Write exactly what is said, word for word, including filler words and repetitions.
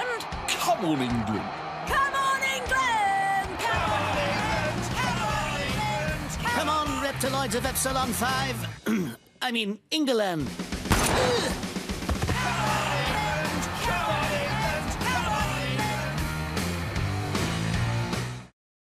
England! Come on, England! Come on, England! Come on, England! Come on, England! Come on, Reptiloids of Epsilon five! I mean, England!